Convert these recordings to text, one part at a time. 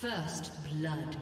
First blood.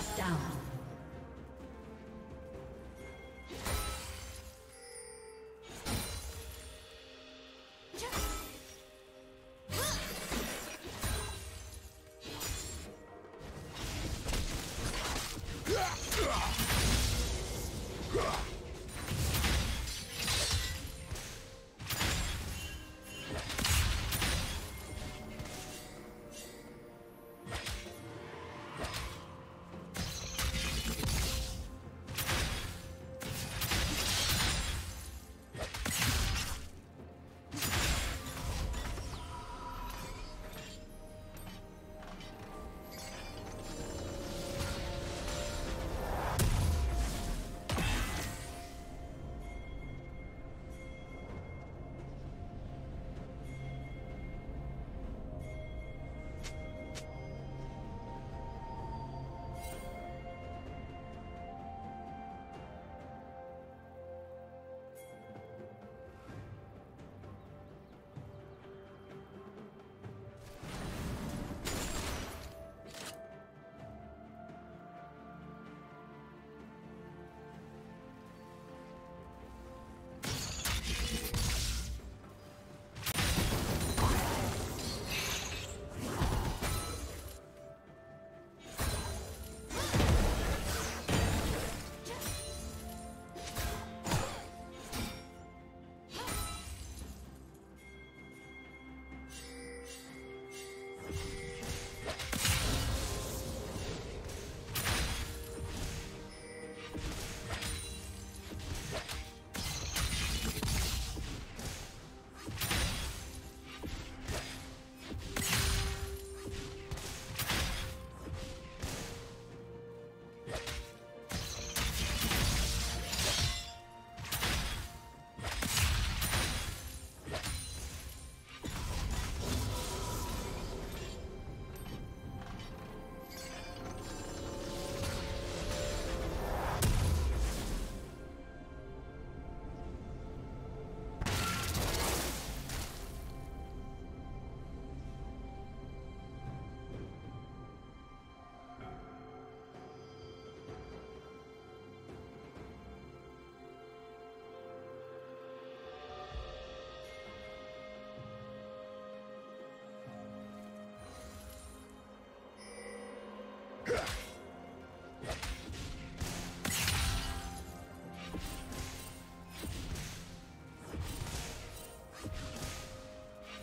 Shut down.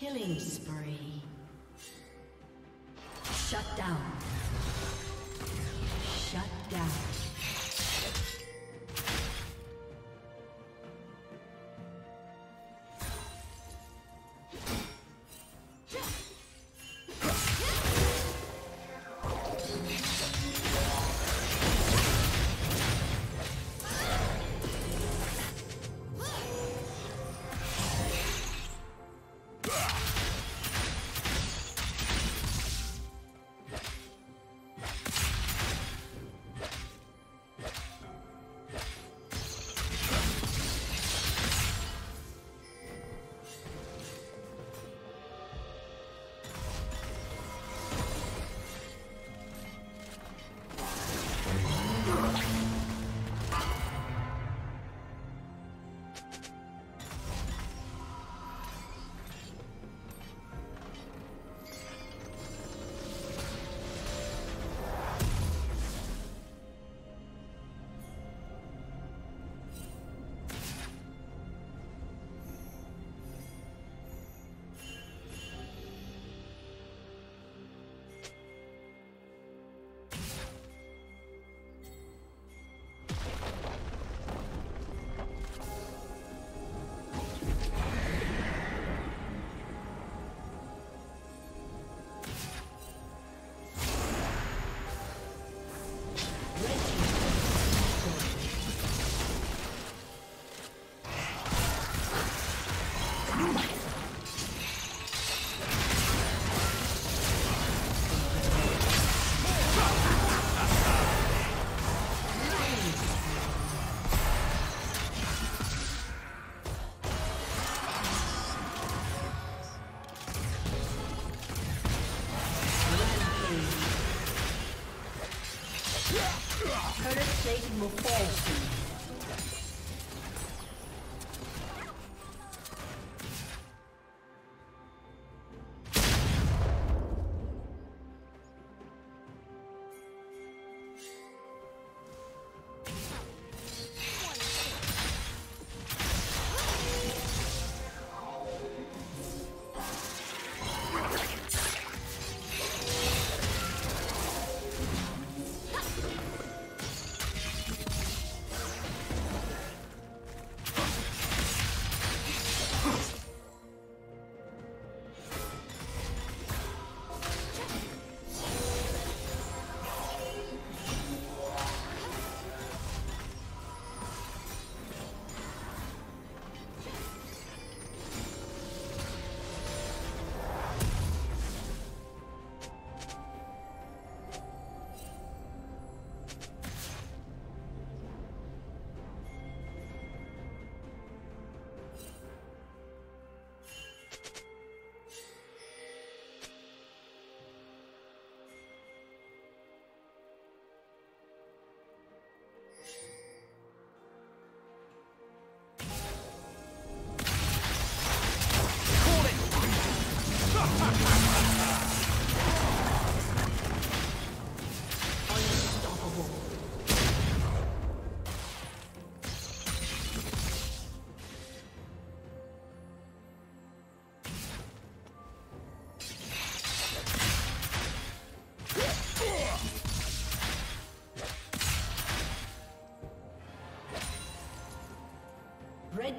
Killing spree. Shut down. Shut down. Turret plating will fall soon. Red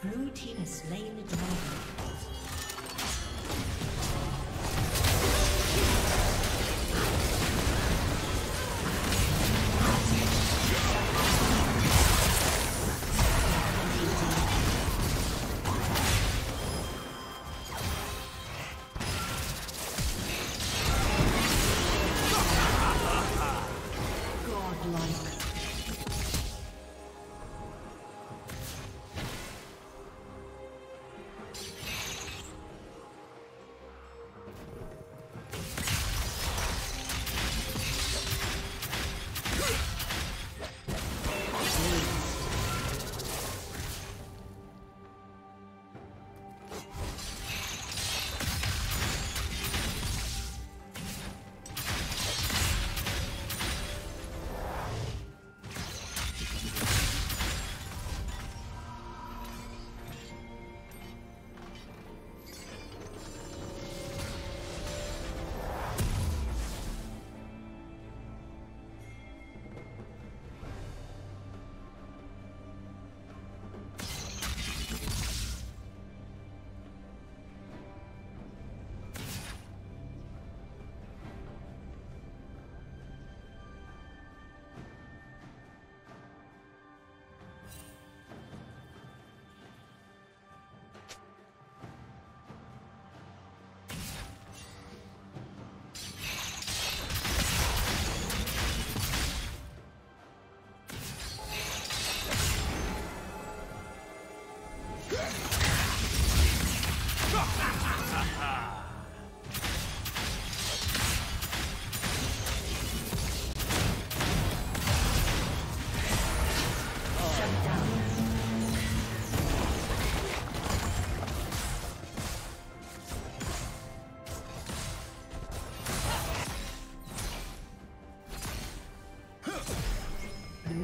Blue team has slain the dragon.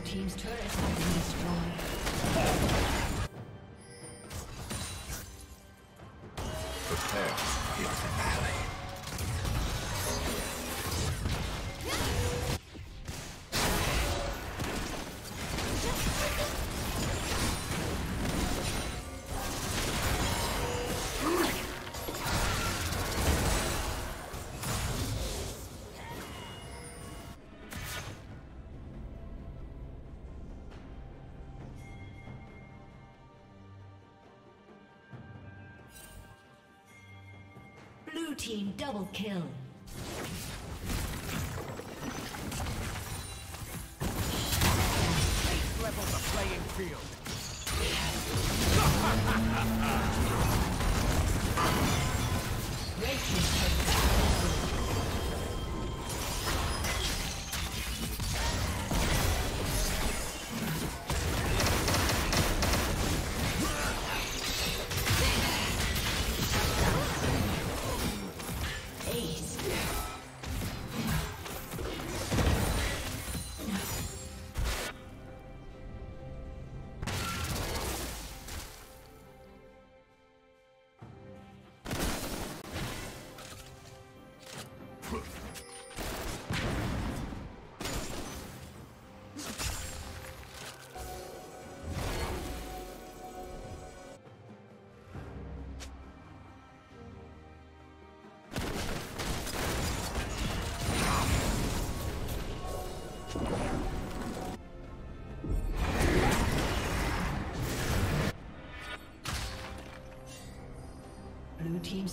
Team's turret has been destroyed. Prepare to hit the alley. Blue team double kill. Space levels the playing field. Red team. Blue team's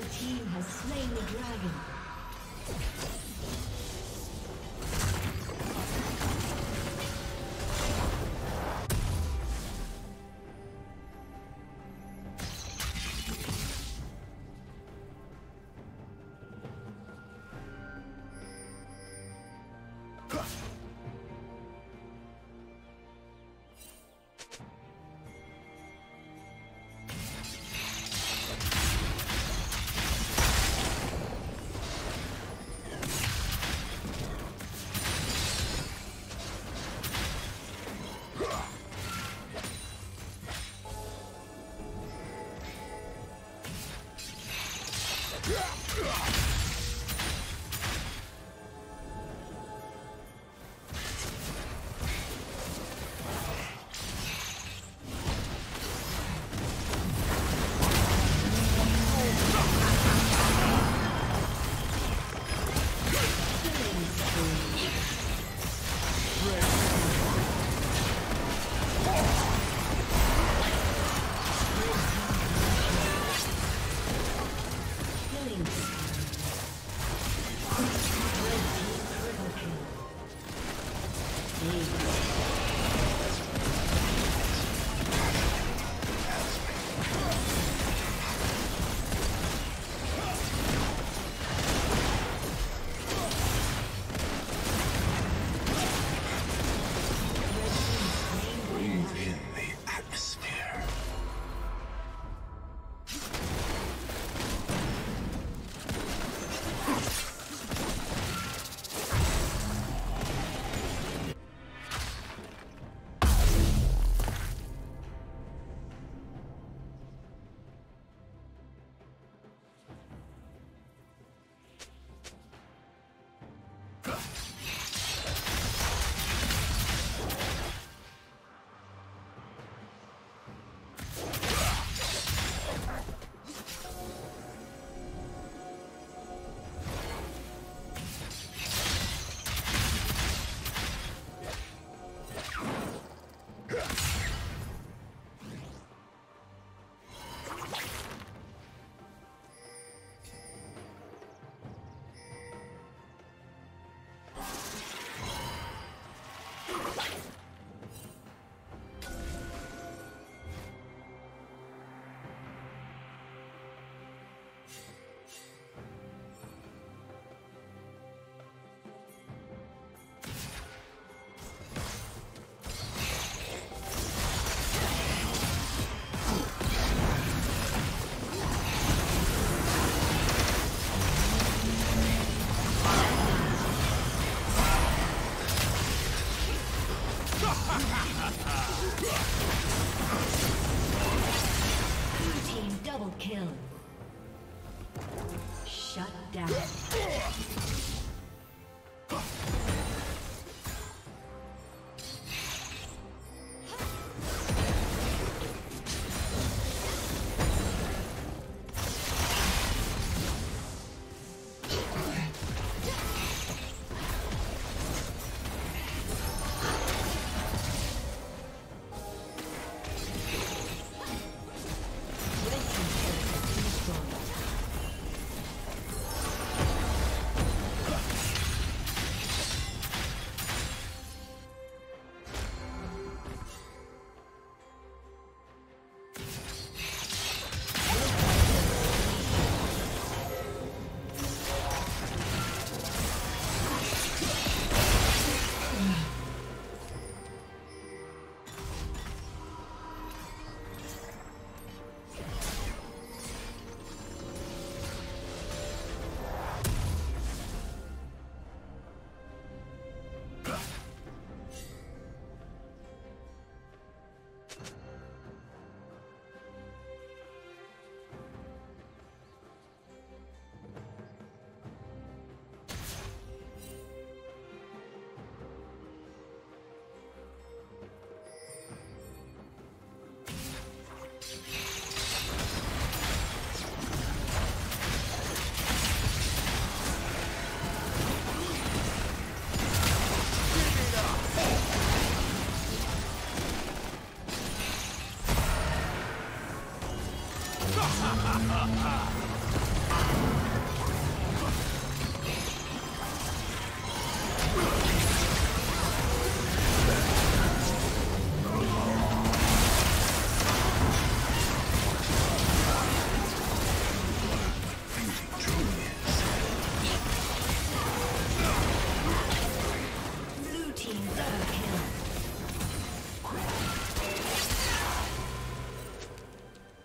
The team has slain the dragon.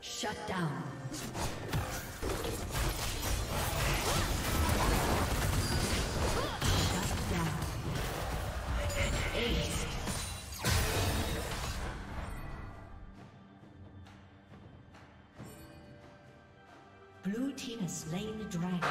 Shut down. Blue team has slain the dragon.